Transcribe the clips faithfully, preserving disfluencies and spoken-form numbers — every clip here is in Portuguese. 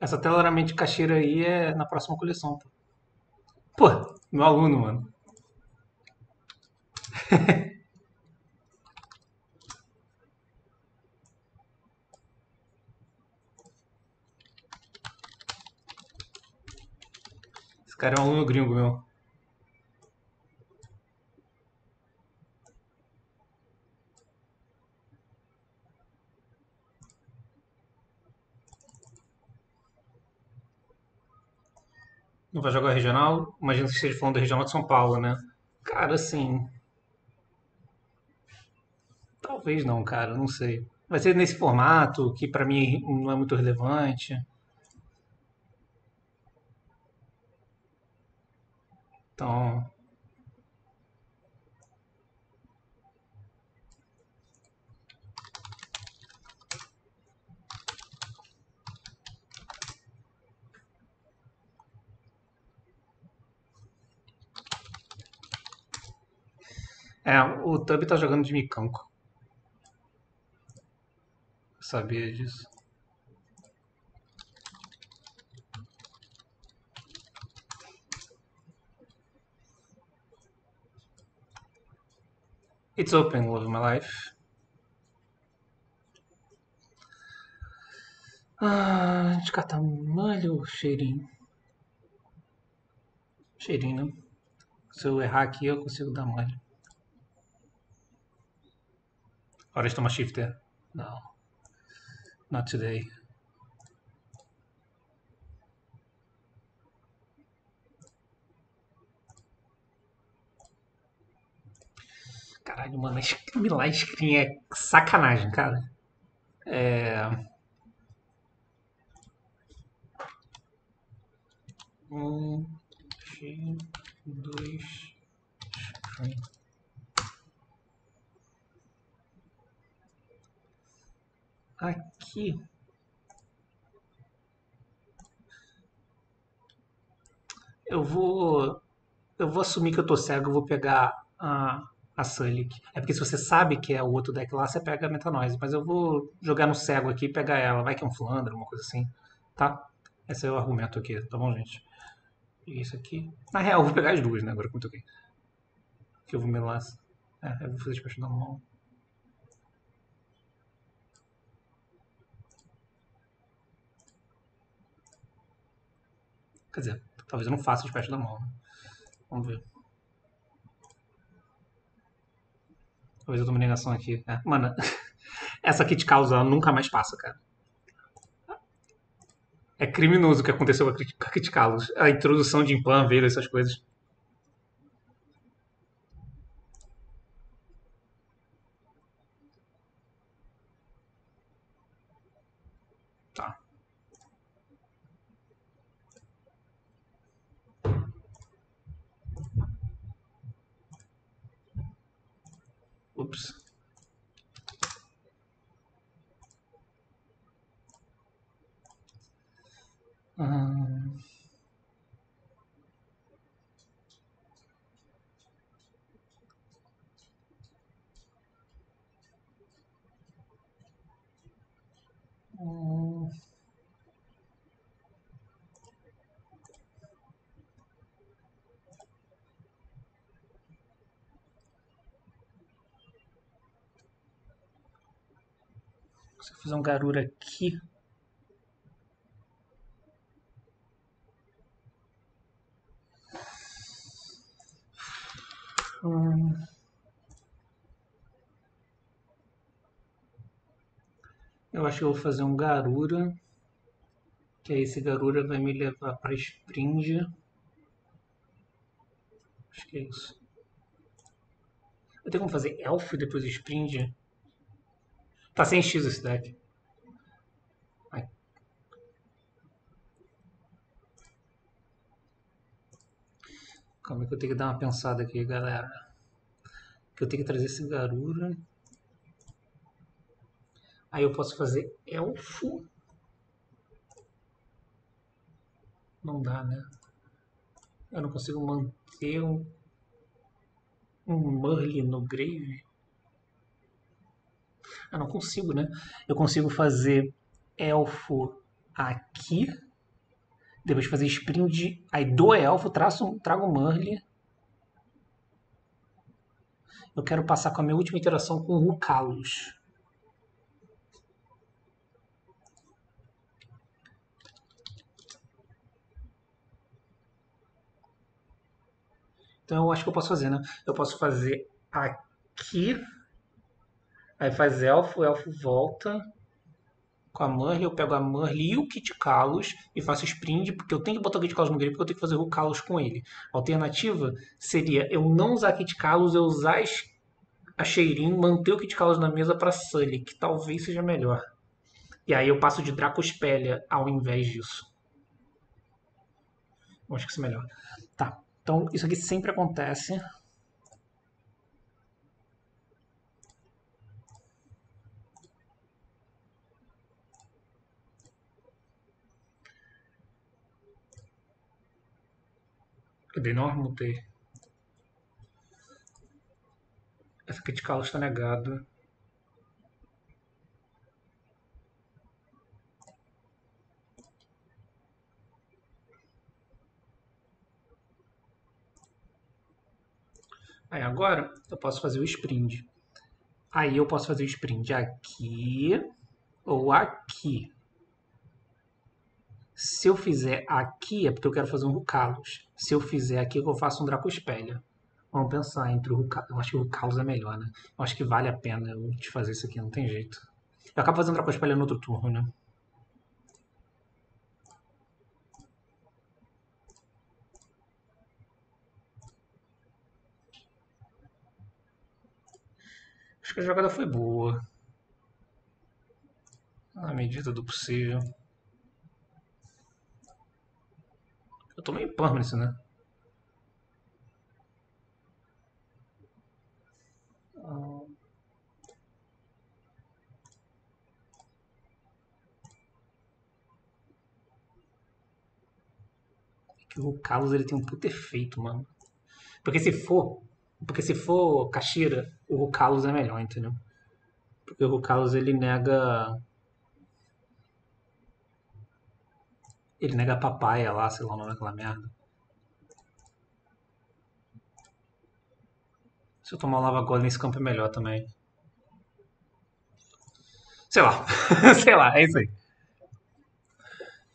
Essa tela realmente Kashtira aí é na próxima coleção. Pô, pô meu aluno, mano. Esse cara é um aluno gringo, meu. Não vai jogar regional? Imagino que você esteja falando da regional de São Paulo, né? Cara, assim... Talvez não, cara. Não sei. Vai ser nesse formato, que pra mim não é muito relevante. Então... É, o Thuby tá jogando de Mikanko. Eu sabia disso. It's open, love my life. Ah, descartar malho, Sheerin. Sheerin, né? Se eu errar aqui, eu consigo dar malho. Hora de tomar shifter? Não. Not today. Caralho, mano, a screen é sacanagem, cara. É... Um, dois, três. Aqui. Eu vou... Eu vou assumir que eu tô cego, eu vou pegar a, a Sulik. É porque se você sabe que é o outro deck lá, você pega a Metanoise. Mas eu vou jogar no cego aqui e pegar ela. Vai que é um Flandre, alguma coisa assim. Tá? Esse é o argumento aqui. Tá bom, gente? E isso aqui... Na real, eu vou pegar as duas, né? Agora que eu toquei. Que eu vou me lançar. É, eu vou fazer despacho na mão. Quer dizer, talvez eu não faça de perto da mão. Né? Vamos ver. Talvez eu tome negação aqui. É, mano, essa Kit Kalos nunca mais passa, cara. É criminoso o que aconteceu com a Kit Kalos. A introdução de Impan, velho, essas coisas. Ups. Hum. Hum. Se eu fizer um Garura aqui... Hum. Eu acho que eu vou fazer um Garura. Que aí esse Garura vai me levar para Springer. Acho que é isso. Eu tenho como fazer Elf e depois Springer? Tá sem X esse deck. Vai. Calma aí que eu tenho que dar uma pensada aqui, galera. Que eu tenho que trazer esse Garura. Aí eu posso fazer Elfo. Não dá, né? Eu não consigo manter um, um Merlin no Grave. Eu não consigo, né? Eu consigo fazer Elfo aqui. Depois de fazer sprint, aí do elfo, traço, trago o Marley. Eu quero passar com a minha última interação com o Rucalos. Então eu acho que eu posso fazer, né? Eu posso fazer aqui. Aí faz elfo, o elfo volta com a Merlin, eu pego a Merlin e o Kit Kalos e faço sprint, porque eu tenho que botar o Kit Kalos no grip, porque eu tenho que fazer o Rucalos com ele. A alternativa seria eu não usar Kit Kalos, eu usar a Sheerin, manter o Kit Kalos na mesa para Sunlick, que talvez seja melhor. E aí eu passo de Dracospelia ao invés disso. Eu acho que isso é melhor. Tá, então isso aqui sempre acontece. Cadê? Não mutei. Essa aqui de Carlos está negado. Aí agora eu posso fazer o sprint. Aí eu posso fazer o sprint aqui ou aqui. Se eu fizer aqui, é porque eu quero fazer um Rucalos. Se eu fizer aqui, eu faço um Dracospelia. Vamos pensar entre o Rucalos. Eu acho que o Rucalos é melhor, né? Eu acho que vale a pena eu te fazer isso aqui, não tem jeito. Eu acabo fazendo Dracospelia no outro turno, né? Acho que a jogada foi boa. Na medida do possível. Eu tô meio permanente, né? É que o Carlos, ele tem um puto efeito, mano. Porque se for, porque se for Kashtira, o Carlos é melhor, entendeu? Porque o Carlos, ele nega Ele nega a papaya lá, sei lá o nome daquela merda. Se eu tomar um lava golem nesse campo é melhor também. Sei lá. sei lá, é isso aí.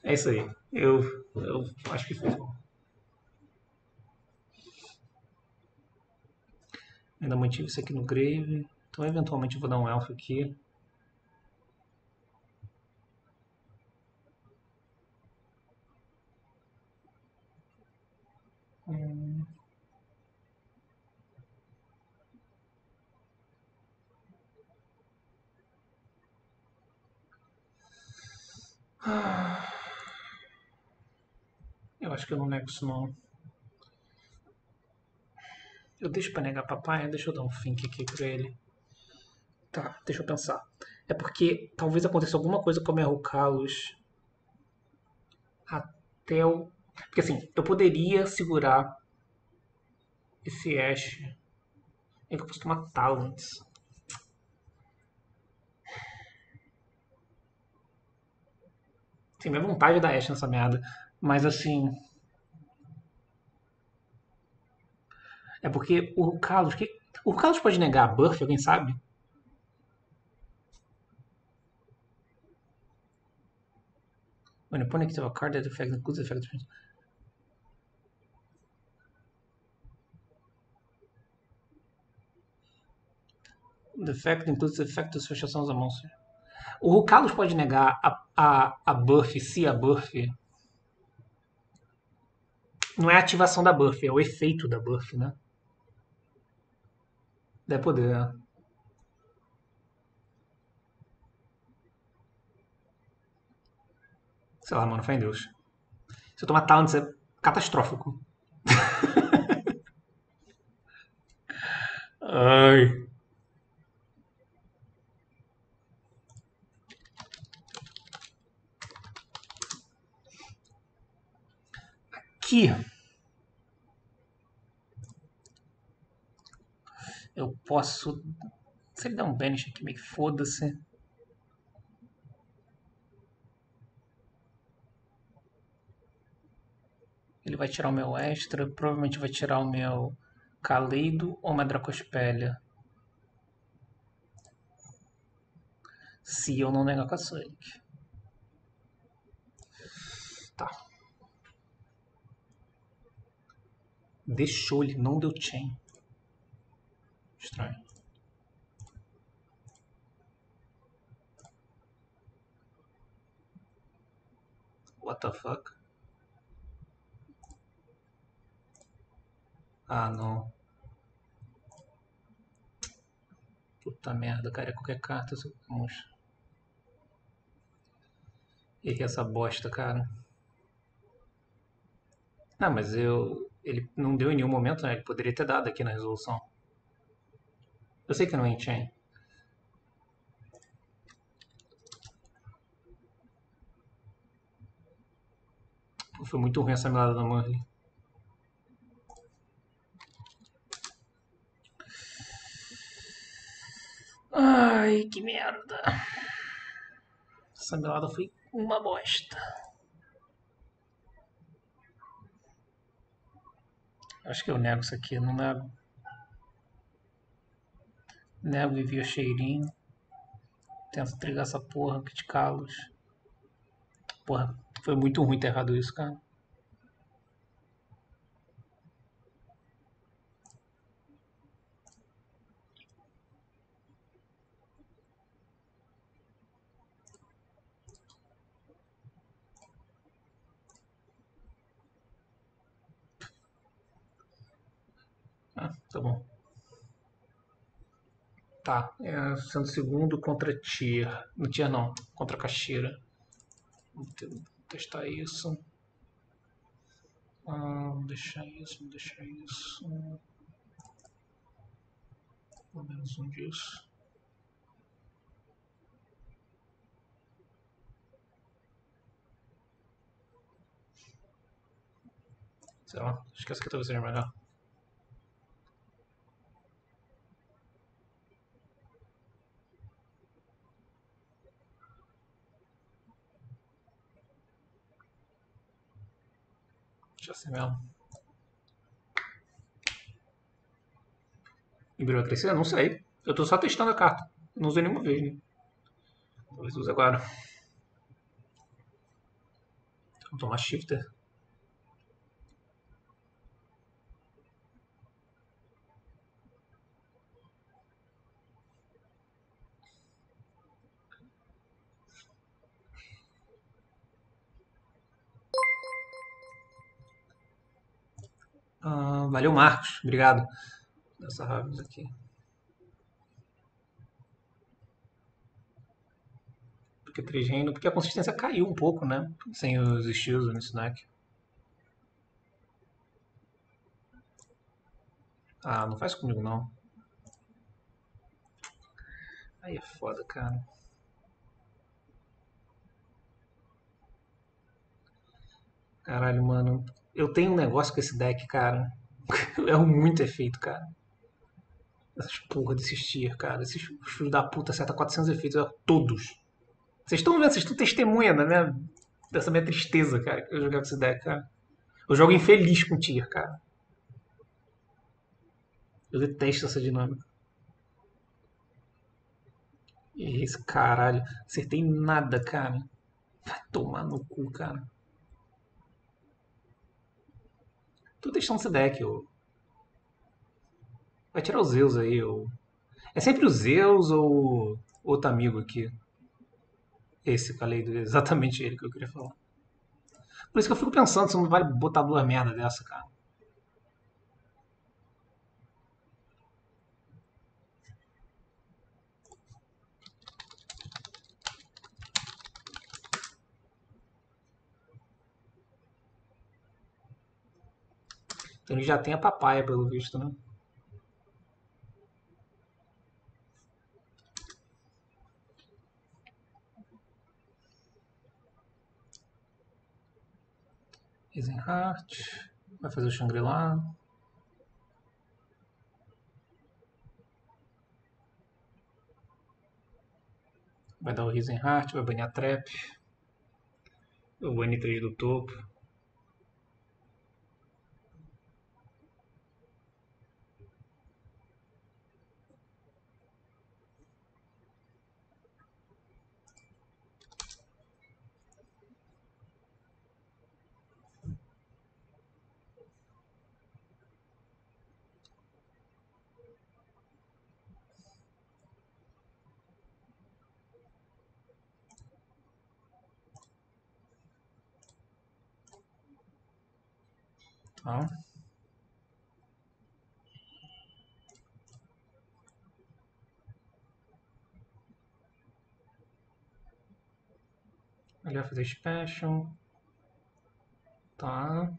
É isso aí. Eu, eu acho que foi bom. Ainda mantive isso aqui no grave. Então eventualmente eu vou dar um elfo aqui. Eu acho que eu não nego isso não. Eu deixo pra negar papai, deixa eu dar um fink aqui pra ele. Tá, deixa eu pensar. É porque talvez aconteça alguma coisa com o meu Carlos até o... Porque assim, eu poderia segurar esse Ash. É que eu posso tomar Talents. Sim, minha vontade é dar Ash nessa merda. Mas assim... É porque o Carlos... Que... O Carlos pode negar a buff, alguém sabe? When opponent activates a card that affects includes the effect. The effect includes the effect of special summons a monster. O Rucalos pode negar a, a, a buff, se a buff. Não é a ativação da buff, é o efeito da buff, né? Deve poder, né? Sei lá, mano, fé em Deus. Se eu tomar Talents é catastrófico. Ai. Aqui. Eu posso... Se ele der um banish aqui, meio que foda-se. Ele vai tirar o meu extra, provavelmente vai tirar o meu Caleido ou uma Dracospelia. Se eu não negar com a Sonic. Tá. Deixou, ele não deu chain. Estranho. What the fuck? Ah, não. Puta merda, cara. Qualquer carta, seu monstro. E que essa bosta, cara. Não, mas eu... Ele não deu em nenhum momento, né? Ele poderia ter dado aqui na resolução. Eu sei que não é enchain. Foi muito ruim essa melada da Marley. Ai, que merda. Essa melada foi uma bosta. Acho que eu nego isso aqui, não nego. Nego e via Sheerin. Tento trigar essa porra, Kit Kalos. Porra, foi muito ruim ter errado isso, cara. Tá bom. Tá, é, sendo segundo contra Tier. Não Tier não, contra Kashtira. Vou testar isso. Ah, vou deixar isso, vou deixar isso. Pelo menos um disso. Sei lá, acho que essa aqui talvez seja melhor. Deixa assim mesmo. Nibiru vai crescer? Não sei. Eu tô só testando a carta. Não usei nenhuma vez, né? Talvez use agora. Vou tomar shifter. Uh, valeu, Marcos. Obrigado. Essa Ravenis aqui. Porque três reino, porque a consistência caiu um pouco, né? Sem os estilos no snack. Ah, não faz comigo não. Aí é foda, cara. Caralho, mano. Eu tenho um negócio com esse deck, cara. É muito efeito, cara. Essas porra desses tier, cara. Esses filhos da puta acertam quatrocentos efeitos. Todos. Vocês estão vendo? Vocês estão testemunha da minha, dessa minha tristeza, cara. Que eu jogar com esse deck, cara. Eu jogo infeliz com tier, cara. Eu detesto essa dinâmica. E esse caralho. Acertei nada, cara. Vai tomar no cu, cara. Tô testando esse deck, eu... Vai tirar o Zeus aí, eu... É sempre o Zeus ou outro amigo aqui. Esse Caleido, exatamente ele que eu queria falar. Por isso que eu fico pensando, se não vai botar duas merda dessa, cara. Então ele já tem a papaya, pelo visto, né? Risenheart. Vai fazer o Shangri-La. Vai dar o Risenheart, vai banhar Trap. Eu banho três do topo. Tá? Ele vai fazer special. Tá.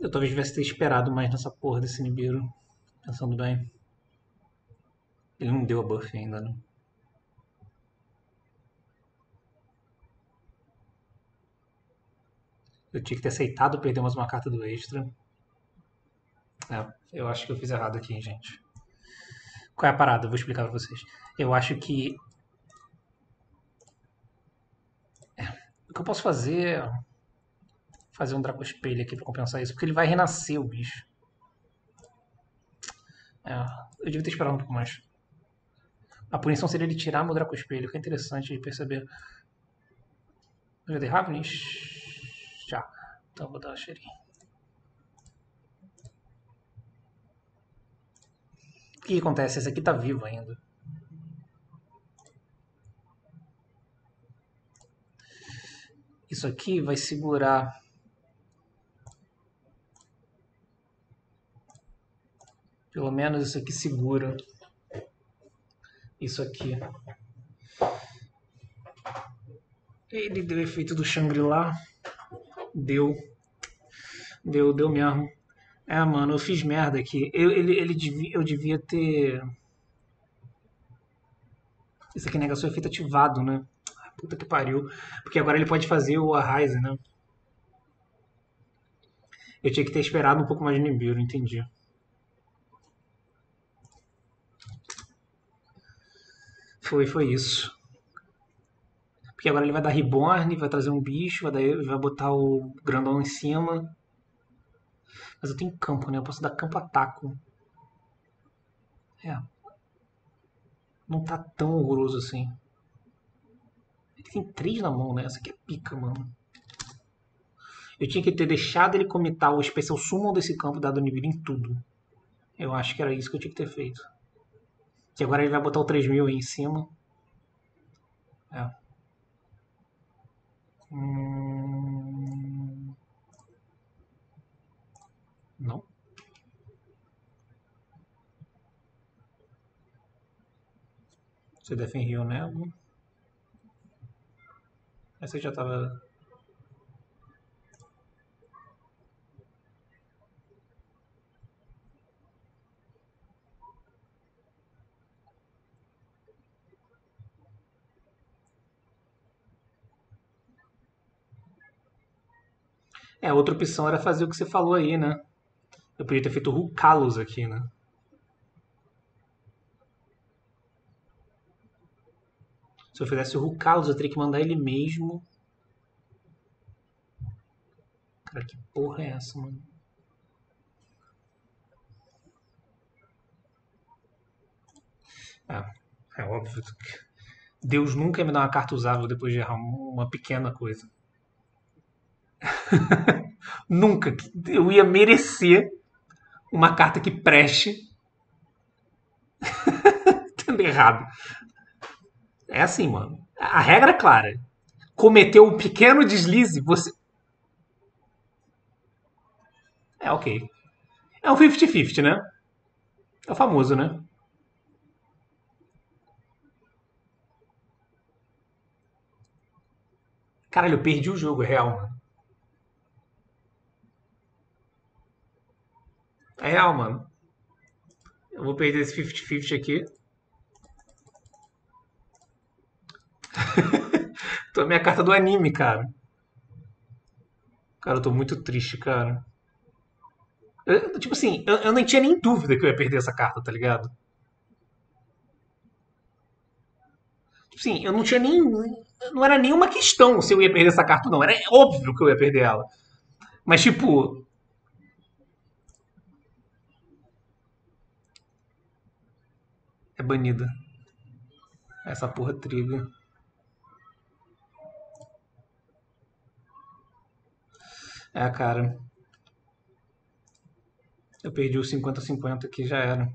Eu talvez tivesse esperado mais nessa porra desse Nibiru, pensando bem. Ele não deu a buff ainda, né? Eu tinha que ter aceitado perder mais uma carta do extra. É, eu acho que eu fiz errado aqui, gente. Qual é a parada? Eu vou explicar pra vocês. Eu acho que... É, o que eu posso fazer... fazer um Dracospelia aqui pra compensar isso, porque ele vai renascer o bicho. É, eu devia ter esperado um pouco mais. A punição seria ele tirar meu Dracospelia, que é interessante de perceber. Eu já dei Ravnish? Já. Então vou dar uma Sheerin. O que acontece? Esse aqui tá vivo ainda. Isso aqui vai segurar... Pelo menos isso aqui segura. Isso aqui. Ele deu efeito do Shangri-La. Deu. Deu, deu mesmo. É, mano, eu fiz merda aqui. Eu, ele, ele devia, eu devia ter... Isso aqui é negação efeito ativado, né? Puta que pariu. Porque agora ele pode fazer o Arise, né? Eu tinha que ter esperado um pouco mais de Nibiru, entendi. Foi, foi isso. Porque agora ele vai dar Reborn, vai trazer um bicho, vai, dar, vai botar o grandão em cima. Mas eu tenho campo, né? Eu posso dar campo ataco. É. Não tá tão horroroso assim. Ele tem três na mão, né? Essa aqui é pica, mano. Eu tinha que ter deixado ele comitar o especial summon desse campo dado nível em tudo. Eu acho que era isso que eu tinha que ter feito. Que agora ele vai botar o três mil aí em cima. É. Hum... Não. Você defendeu o nego. Essa já tava... É, outra opção era fazer o que você falou aí, né? Eu podia ter feito Rucalos aqui, né? Se eu fizesse o Rucalos, eu teria que mandar ele mesmo. Cara, que porra é essa, mano? É, é óbvio que Deus nunca ia me dar uma carta usável depois de errar uma pequena coisa. Nunca eu ia merecer uma carta que preste. Tendo errado. É assim, mano. A regra é clara. Cometeu um pequeno deslize, você... É, ok. É um fifty fifty, né? É o famoso, né? Caralho, eu perdi o jogo, é real. É real, mano. Eu vou perder esse fifty fifty aqui. Tomei a carta do anime, cara. Cara, eu tô muito triste, cara. Eu, tipo assim, eu, eu não tinha nem dúvida que eu ia perder essa carta, tá ligado? Tipo assim, eu não tinha nem... Não era nenhuma questão se eu ia perder essa carta, não. Era óbvio que eu ia perder ela. Mas, tipo... É banida. Essa porra triga. É, cara. Eu perdi o cinquenta cinquenta aqui, já era.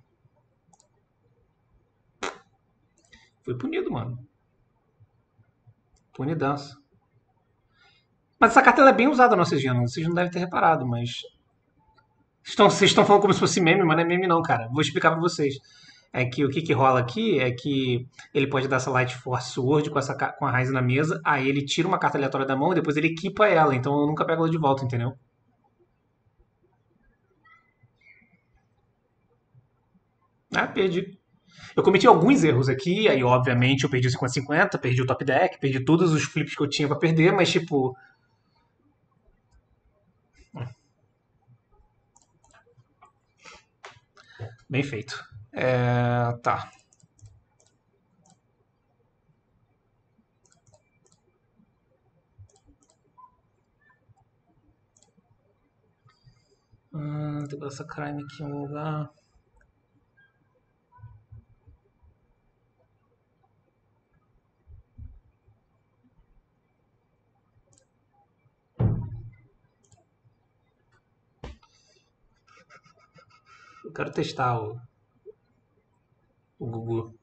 Foi punido, mano. Punidança. Mas essa carta ela é bem usada na nossa gênero. Vocês não devem ter reparado, mas... Estão, vocês estão falando como se fosse meme, mas não é meme não, cara. Vou explicar pra vocês. É que o que, que rola aqui é que ele pode dar essa Light Force Sword com, essa, com a Rise na mesa, aí ele tira uma carta aleatória da mão e depois ele equipa ela, então eu nunca pego ela de volta, entendeu? Ah, perdi. Eu cometi alguns erros aqui, aí obviamente eu perdi o cinquenta cinquenta, perdi o top deck, perdi todos os flips que eu tinha pra perder, mas tipo... Bem feito. É, tá. Hum, tem essa crime aqui em um lugar. Eu quero testar o O Gugu.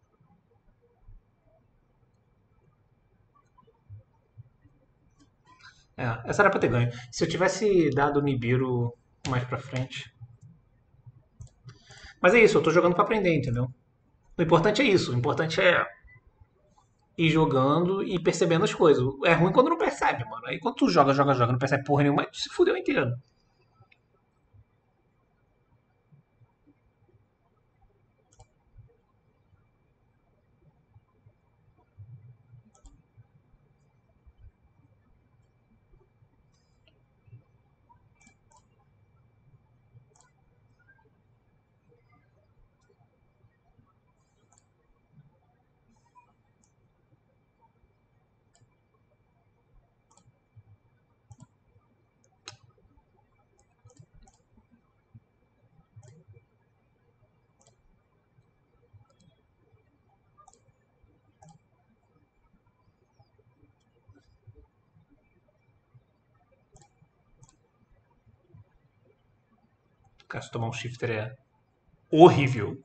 É, essa era pra ter ganho. Se eu tivesse dado o Nibiru mais pra frente. Mas é isso, eu tô jogando pra aprender, entendeu? O importante é isso. O importante é ir jogando e percebendo as coisas. É ruim quando não percebe, mano. Aí quando tu joga, joga, joga, não percebe porra nenhuma, tu se fudeu inteiro. Cara, se tomar um shifter é horrível.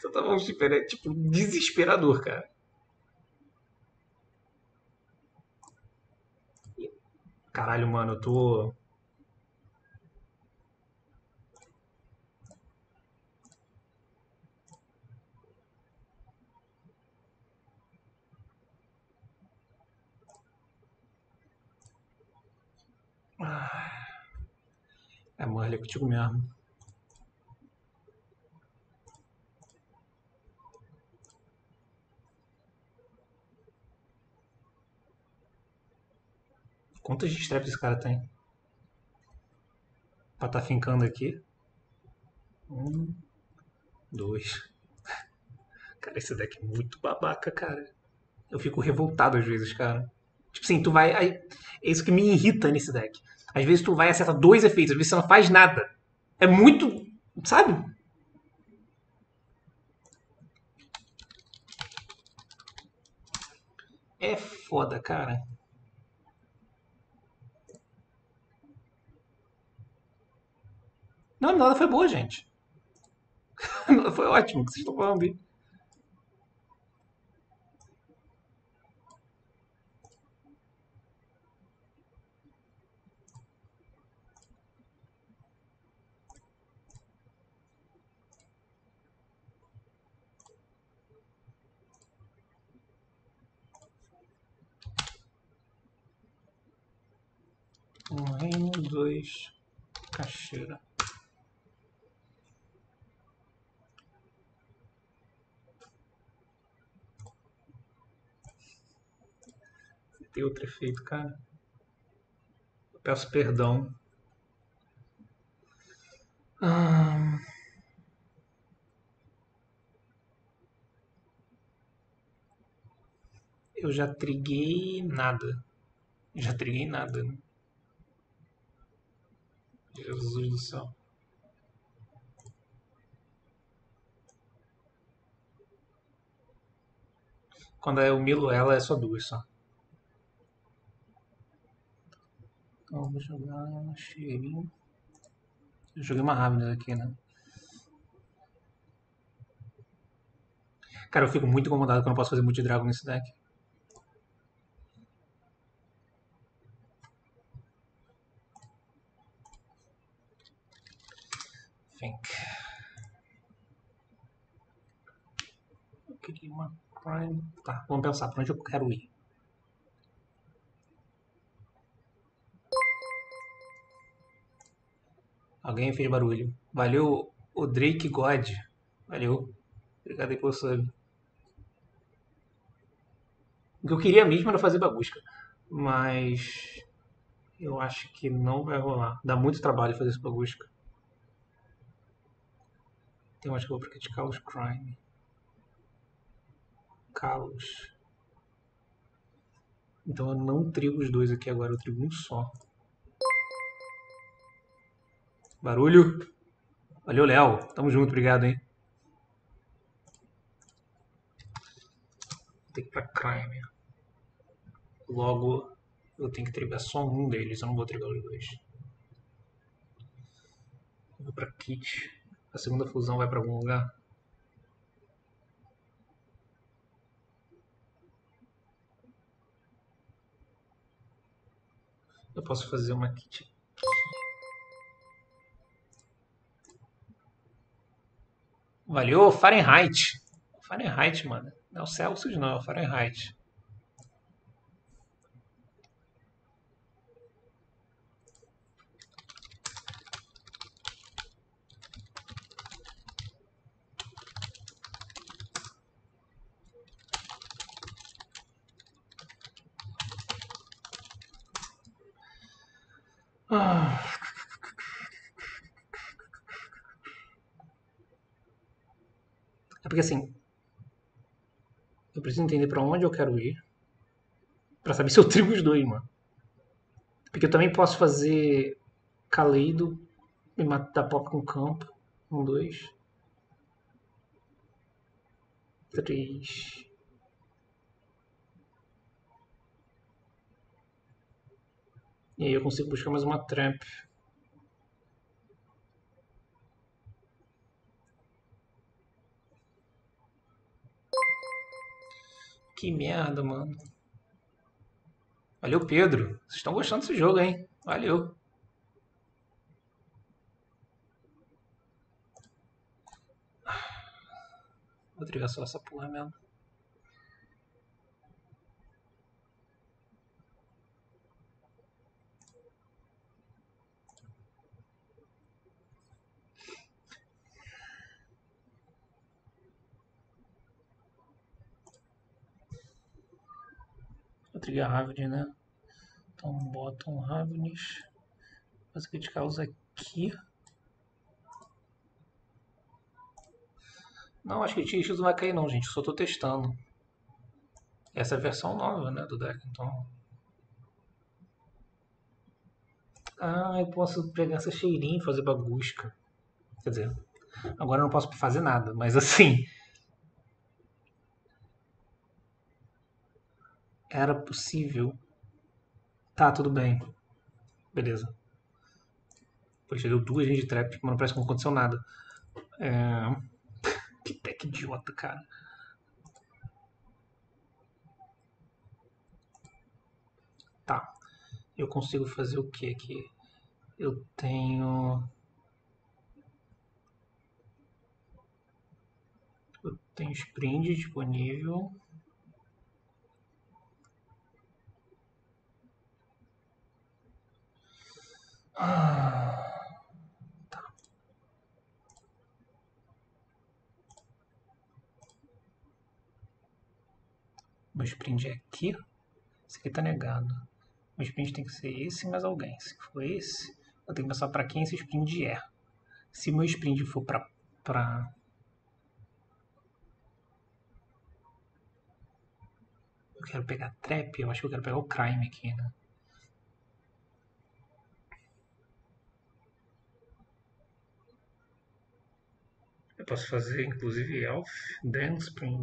Se tomar um shifter é, tipo, desesperador, cara. Caralho, mano, eu tô... Ah... É, Marley, é contigo mesmo. Quantas straps esse cara tem? Pra tá fincando aqui. Um, dois. Cara, esse deck é muito babaca, cara. Eu fico revoltado às vezes, cara. Tipo assim, tu vai... É isso que me irrita nesse deck. Às vezes tu vai acertar dois efeitos, às vezes você não faz nada. É muito... Sabe? É foda, cara. Não, a minha foi boa, gente. Foi ótimo, o que vocês estão falando aí. Reino, dois, Kashtira. Tem outro efeito, cara. Eu peço perdão. Ah... Eu já triguei nada. Já triguei nada, né? Jesus do céu. Quando eu milo ela, é só duas, só. Então, vou jogar uma Sheerin. Eu joguei uma Ravnish aqui, né? Cara, eu fico muito incomodado quando eu posso fazer multidrago nesse deck. Think. Eu queria uma Prime. Tá, vamos pensar pra onde eu quero ir. Alguém fez barulho. Valeu, o Drake God. Valeu. Obrigado aí pelo sub. O que eu queria mesmo era fazer bagunça. Mas eu acho que não vai rolar. Dá muito trabalho fazer essa bagunça. Então acho que eu vou criticar os Crime. Kalos. Então eu não trigo os dois aqui agora, eu trigo um só. Barulho. Valeu, Léo. Tamo junto, obrigado, hein. Vou ter que ir pra Crime. Logo, eu tenho que trigar só um deles, eu não vou trigar os dois. Vou pra Kit. A segunda fusão vai para algum lugar? Eu posso fazer uma kit. Valeu, Fahrenheit! Fahrenheit, mano. Não é o Celsius, não, é o Fahrenheit. Ah. É porque assim, eu preciso entender pra onde eu quero ir pra saber se eu trigo os dois, mano. Porque eu também posso fazer Caleido, me matar pop com campo. Um, dois, três. E aí eu consigo buscar mais uma tramp. Que merda, mano. Valeu, Pedro. Vocês estão gostando desse jogo, hein? Valeu. Vou trigar só essa porra mesmo. Trigar Ravnish, né? Então bota um Ravnish. Faz o Kit Kalos aqui. Não, acho que isso não vai cair não, gente. Eu só tô testando. Essa é a versão nova, né, do deck, então. Ah, eu posso pegar essa Sheerin e fazer bagunça. Quer dizer, agora eu não posso fazer nada, mas assim... Era possível. Tá, tudo bem. Beleza. Poxa, deu duas gente de trap, mas não parece que não aconteceu nada. É... Que tech idiota, cara. Tá. Eu consigo fazer o que aqui? Eu tenho... Eu tenho Springer disponível. Ah, tá. O sprint é aqui. Esse aqui tá negado. O sprint tem que ser esse mais alguém. Se for esse, eu tenho que pensar pra quem esse sprint é. Se meu sprint for pra... pra... eu quero pegar trap, eu acho que eu quero pegar o crime aqui, né? Eu posso fazer, inclusive, Elf, then Spring.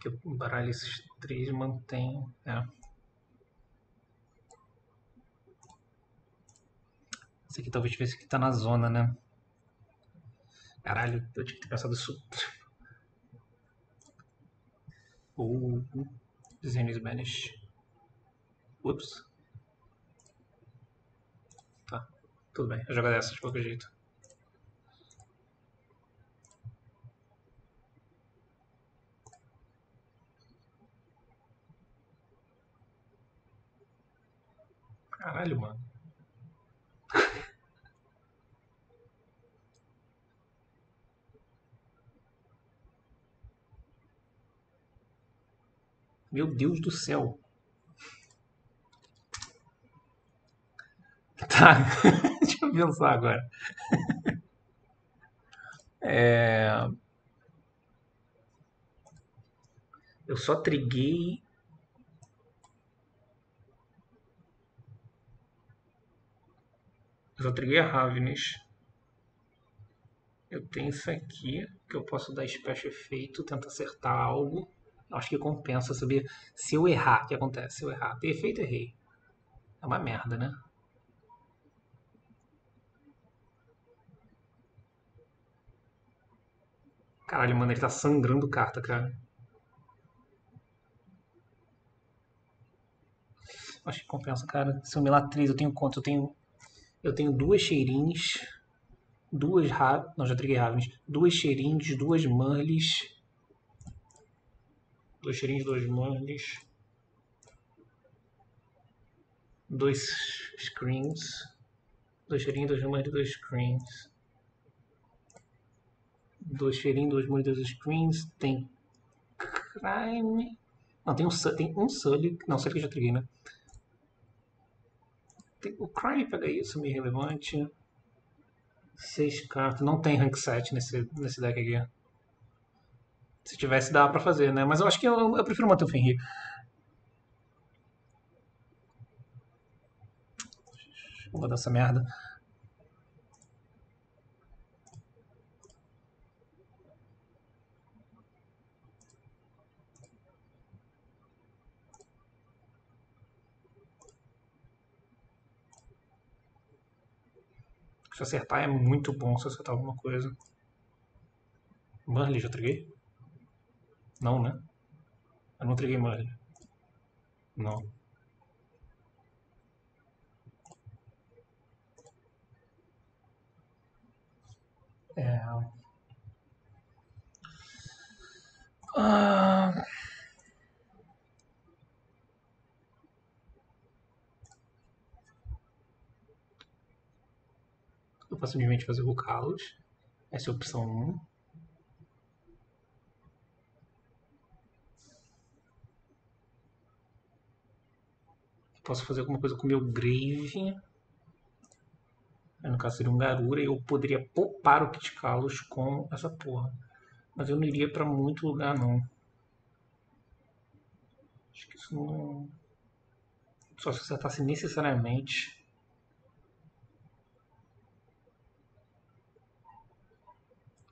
Que eu embaralho esses três e mantenho... É. Esse aqui talvez tivesse que estar na zona, né? Caralho, eu tinha que ter pensado isso. Ou desenho em Spanish. Ups. Tá, tudo bem. Eu jogo dessa de qualquer jeito. Caralho, mano. Meu Deus do céu. Tá, deixa eu pensar agora. É... Eu só triguei... Eu só triguei a Ravnish. Eu tenho isso aqui, que eu posso dar special efeito, tentar acertar algo. Acho que compensa saber se eu errar, o que acontece? Se eu errar, ter efeito, errei. É uma merda, né? Caralho, mano, ele tá sangrando carta, cara. Acho que compensa, cara. Se eu me latriz, eu tenho quanto? Eu tenho, eu tenho duas Sheerins, duas Ravens, não, já triguei Ravens, duas Sheerins, duas Marleys. Dois Sheerins, dois Marleys, dois Screens, dois Sheerins, dois Marleys, dois Screens, dois Sheerins, dois Marleys, dois Screens, tem Crime, não, tem um, tem um Sulik, não, Sulik que eu já triguei, né? Tem, o Crime pega isso, meio relevante, seis cartas, não tem rank sete nesse, nesse deck aqui. Se tivesse, dava pra fazer, né? Mas eu acho que eu, eu prefiro manter o Fenrir. Vou dar essa merda. Se acertar é muito bom, se acertar alguma coisa. Marley, já triguei? Não, né? Eu não triguei Marley. Não. É... Ah... Eu posso simplesmente fazer Rucalos. Essa é a opção um. Posso fazer alguma coisa com o meu Grave. No caso seria um Garura. E eu poderia poupar o Kit Kalos com essa porra. Mas eu não iria pra muito lugar, não. Acho que isso não... Só se acertasse necessariamente.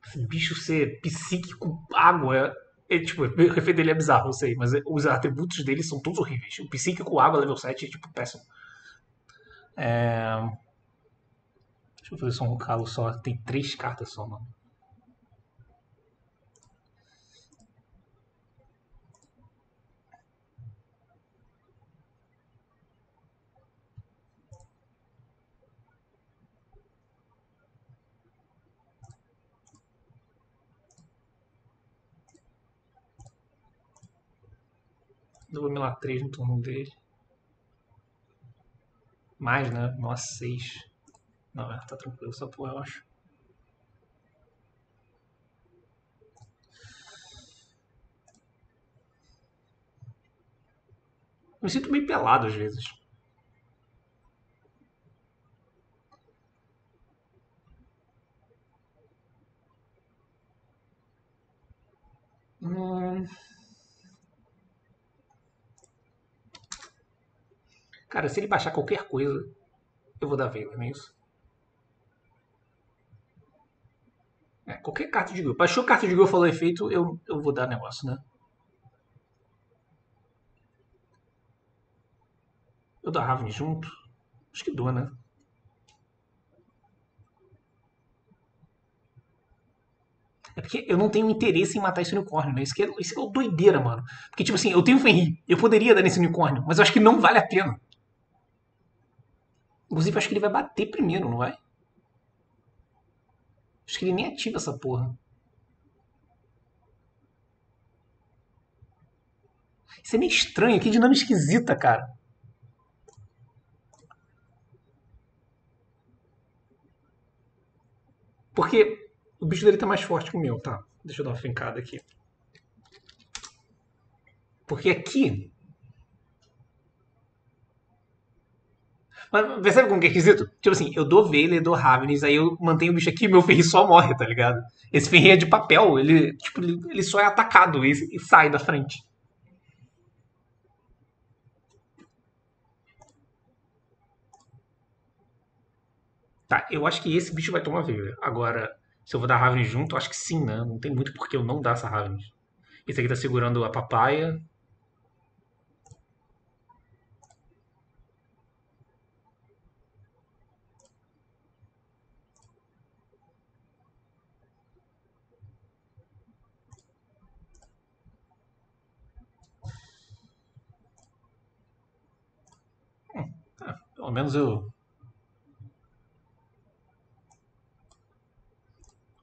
Esse bicho ser psíquico água... É, tipo, o efeito dele é bizarro, eu sei, mas os atributos dele são todos horríveis. O psíquico água level sete é tipo péssimo. É... Deixa eu fazer só um calo só. Tem três cartas só, mano. Eu vou milar três no turno dele. mais, né? Nossa, seis. Não, tá tranquilo, só tu, eu acho. Me sinto meio pelado às vezes. Hum... Cara, se ele baixar qualquer coisa, eu vou dar veio, não é isso? É, qualquer carta de grupo. Baixou carta de grupo, falou efeito, eu, eu vou dar negócio, né? Eu dou a Ravnish junto? Acho que dou, né? É porque eu não tenho interesse em matar esse unicórnio, né? Isso que é, isso que é doideira, mano. Porque, tipo assim, eu tenho o Fenrir. Eu poderia dar nesse unicórnio, mas eu acho que não vale a pena. Inclusive, eu acho que ele vai bater primeiro, não vai? Acho que ele nem ativa essa porra. Isso é meio estranho. Que dinâmica esquisita, cara. Porque o bicho dele tá mais forte que o meu, tá? Deixa eu dar uma fincada aqui. Porque aqui... Mas percebe como que é esquisito? Tipo assim, eu dou Veiler, eu dou Ravnish, aí eu mantenho o bicho aqui e meu Fenrir só morre, tá ligado? Esse Fenrir é de papel, ele, tipo, ele, ele só é atacado e, e sai da frente. Tá, eu acho que esse bicho vai tomar Veiler. Agora... Se eu vou dar Ravnish junto, acho que sim, né? Não tem muito porque eu não dar essa Ravnish. Esse aqui tá segurando a papaya. Hum, é, pelo menos eu...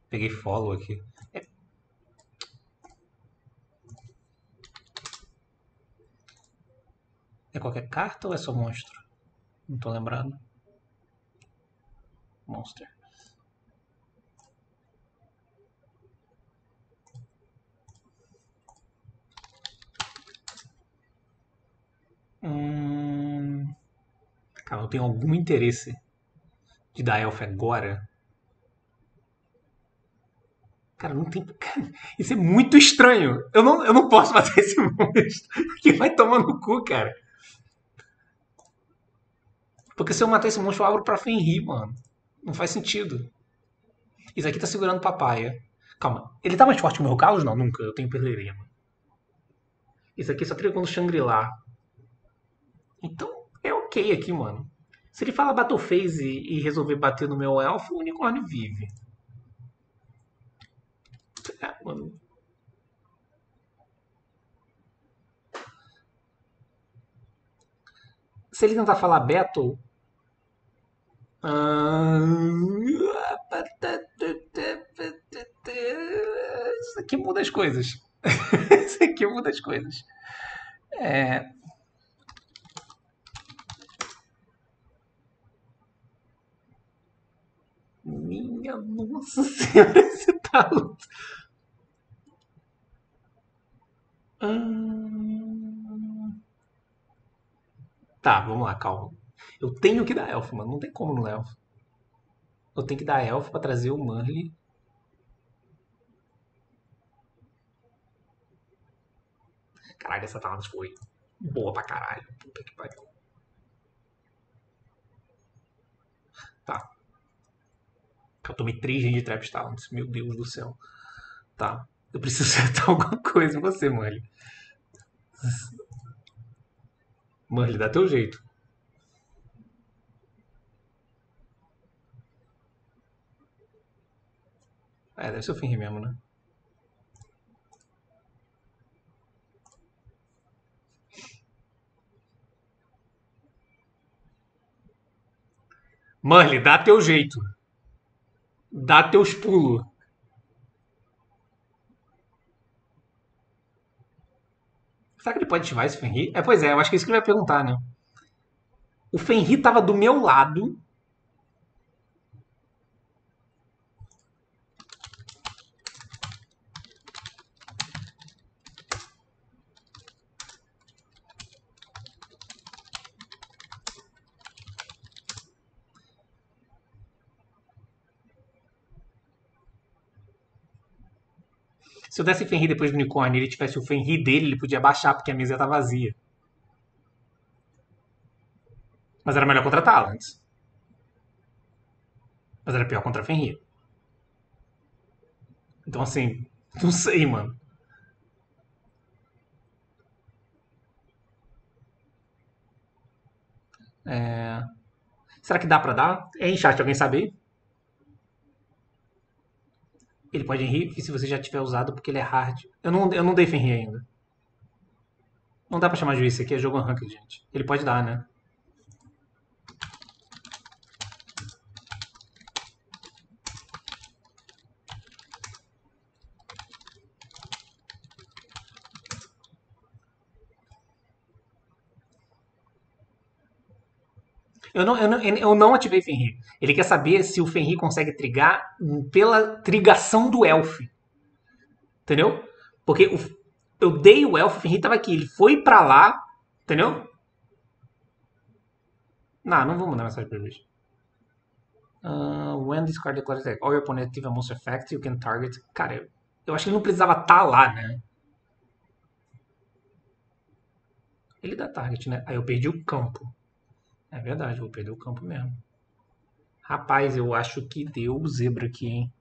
Peguei follow aqui. É. É qualquer carta ou é só monstro? Não tô lembrado. Monster. Hum... Cara, eu tenho algum interesse de dar Elf agora? Cara, não tem... Cara, isso é muito estranho. Eu não, eu não posso matar esse monstro. Que vai tomar no cu, cara. Porque se eu matar esse monstro, eu abro pra Fenrir, mano. Não faz sentido. Isso aqui tá segurando papaya. Calma. Ele tá mais forte que o meu Rucalos? Não, nunca. Eu tenho perderia, mano. Isso aqui só trilha quando Shangri-La. Então, é ok aqui, mano. Se ele fala Battle Phase e resolver bater no meu elfo, o unicórnio vive. É, mano. Se ele tentar falar Battle, isso aqui muda as coisas. Isso aqui muda as coisas. É... Minha nossa senhora, esse talento. Hum... Tá, vamos lá, calma. Eu tenho que dar elfo, mano. Não tem como não dar elfo. Eu tenho que dar elfo pra trazer o Marley. Caralho, essa Talents foi boa pra caralho. Puta que pariu. Tá. Eu tomei três de Trap Talents. Meu Deus do céu. Tá. Eu preciso acertar alguma coisa em você, Marley. Marley, dá teu jeito. É, deve ser o Fenrir mesmo, né? Marley, dá teu jeito. Dá teus pulos. Será que ele pode ativar esse Fenrir? É, pois é, eu acho que é isso que ele vai perguntar, né? O Fenrir tava do meu lado. Se eu desse Fenrir depois do unicórnio e ele tivesse o Fenrir dele, ele podia baixar, porque a mesa ia tá vazia. Mas era melhor contra Talents. Mas era pior contra Fenrir. Então, assim, não sei, mano. É... Será que dá pra dar? É em chat, alguém sabe? Ele pode enrir, e se você já tiver usado, porque ele é hard. Eu não, eu não dei Fenrir ainda. Não dá pra chamar juiz, isso aqui é jogo unranked, gente. Ele pode dar, né? Eu não, eu, não, eu não ativei Fenrir. Ele quer saber se o Fenrir consegue trigar pela trigação do Elf. Entendeu? Porque o, eu dei o Elf, o Fenrir tava aqui. Ele foi pra lá. Entendeu? Não, não vou mandar mensagem pra ele. Uh, when this card declares that all your opponent active a monster effect, you can target... Cara, eu, eu acho que ele não precisava estar tá lá, né? Ele dá target, né? Aí eu perdi o campo. É verdade, vou perder o campo mesmo. Rapaz, eu acho que deu zebra aqui, hein?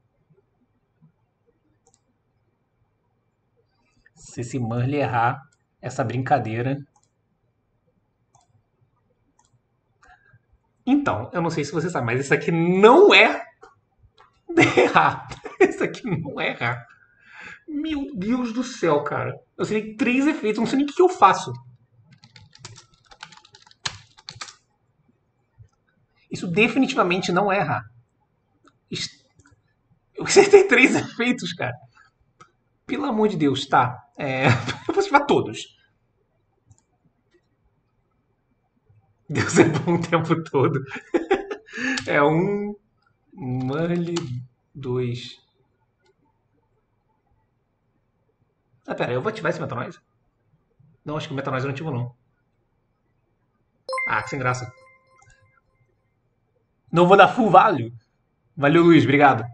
Se esse Marley errar essa brincadeira... Então, eu não sei se você sabe, mas isso aqui não é errar. Isso aqui não é errar. Meu Deus do céu, cara. Eu sei três efeitos, não sei nem o que eu faço. Isso definitivamente não é errar. Eu acertei três efeitos, cara. Pelo amor de Deus, tá? É... Eu vou ativar todos. Deus é bom o tempo todo. É um... Marley... Dois... Ah, pera, eu vou ativar esse Metanoise? Não, acho que o Metanoise eu não ativo, não. Ah, que sem graça. Não vou dar full value. Valeu, Luiz. Obrigado.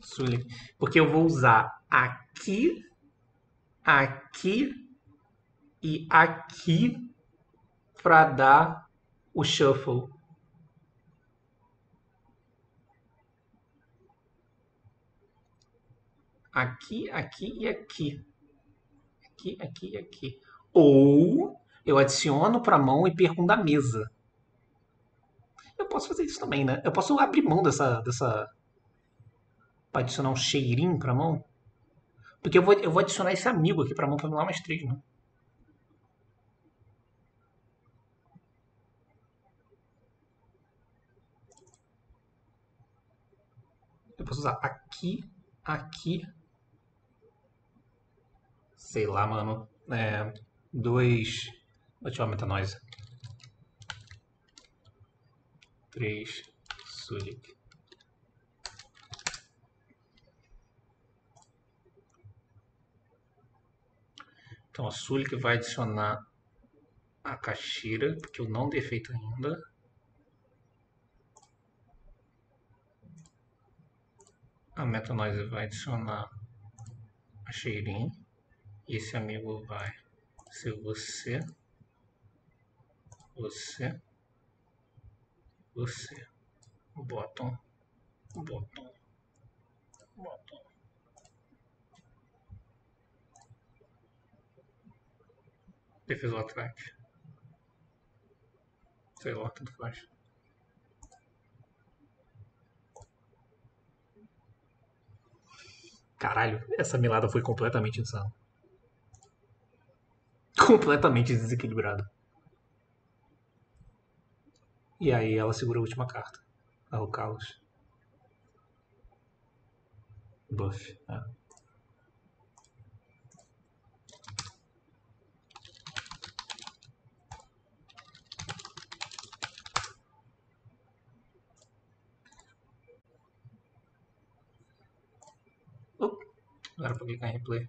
Sulik. Porque eu vou usar aqui, aqui e aqui para dar o shuffle. Aqui, aqui e aqui. Aqui, aqui e aqui. Ou eu adiciono para a mão e perco um da mesa. Eu posso fazer isso também, né? Eu posso abrir mão dessa... dessa... Pra adicionar um Sheerin pra mão. Porque eu vou, eu vou adicionar esse amigo aqui pra mão pra me dar mais três, né? Eu posso usar aqui, aqui... Sei lá, mano. É, dois... Vou ativar a Metanoise. três, Sulik. Então, a Sulik vai adicionar a Kashtira, porque eu não dei feito ainda. A Metanoise vai adicionar a Sheerin. E esse amigo vai ser você. Você. Você, bottom, bottom, bottom. Defesa ou ataque. Sei lá, tudo faz. Caralho, essa milada foi completamente insana. Completamente desequilibrada. E aí ela segura a última carta, a Rucalos. Buff. É. Não era pra clicar em replay.